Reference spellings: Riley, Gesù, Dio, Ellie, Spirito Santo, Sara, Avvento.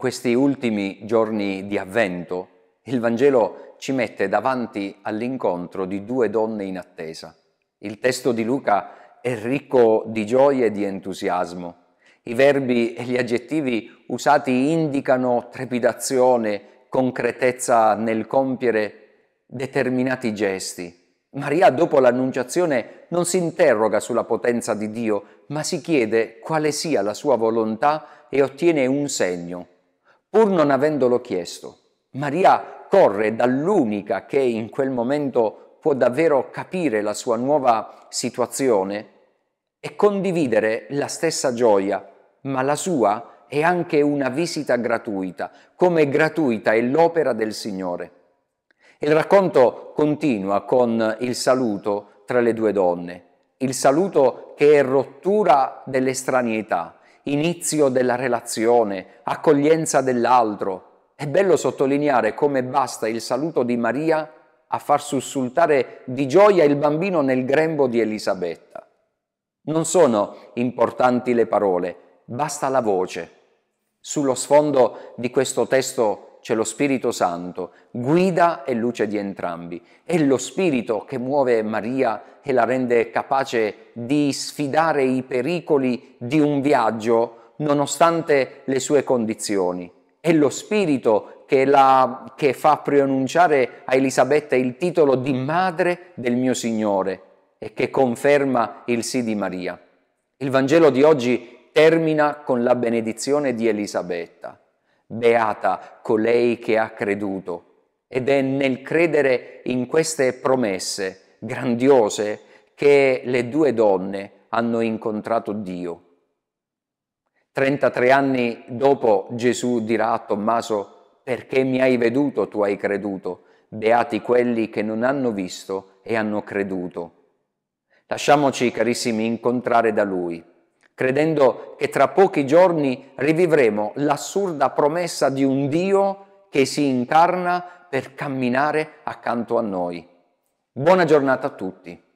In questi ultimi giorni di Avvento, il Vangelo ci mette davanti all'incontro di due donne in attesa. Il testo di Luca è ricco di gioia e di entusiasmo. I verbi e gli aggettivi usati indicano trepidazione, concretezza nel compiere determinati gesti. Maria, dopo l'Annunciazione, non si interroga sulla potenza di Dio, ma si chiede quale sia la sua volontà e ottiene un segno. Pur non avendolo chiesto, Maria corre dall'unica che in quel momento può davvero capire la sua nuova situazione e condividere la stessa gioia, ma la sua è anche una visita gratuita, come gratuita è l'opera del Signore. Il racconto continua con il saluto tra le due donne, il saluto che è rottura dell'estranietà, inizio della relazione, accoglienza dell'altro. È bello sottolineare come basta il saluto di Maria a far sussultare di gioia il bambino nel grembo di Elisabetta. Non sono importanti le parole, basta la voce. Sullo sfondo di questo testo c'è lo Spirito Santo, guida e luce di entrambi. È lo Spirito che muove Maria e la rende capace di sfidare i pericoli di un viaggio nonostante le sue condizioni. È lo Spirito che fa pronunciare a Elisabetta il titolo di Madre del mio Signore e che conferma il sì di Maria. Il Vangelo di oggi termina con la benedizione di Elisabetta. Beata colei che ha creduto, ed è nel credere in queste promesse grandiose che le due donne hanno incontrato Dio. 33 anni dopo Gesù dirà a Tommaso: «Perché mi hai veduto, tu hai creduto. Beati quelli che non hanno visto e hanno creduto». Lasciamoci, carissimi, incontrare da Lui, credendo che tra pochi giorni rivivremo l'assurda promessa di un Dio che si incarna per camminare accanto a noi. Buona giornata a tutti.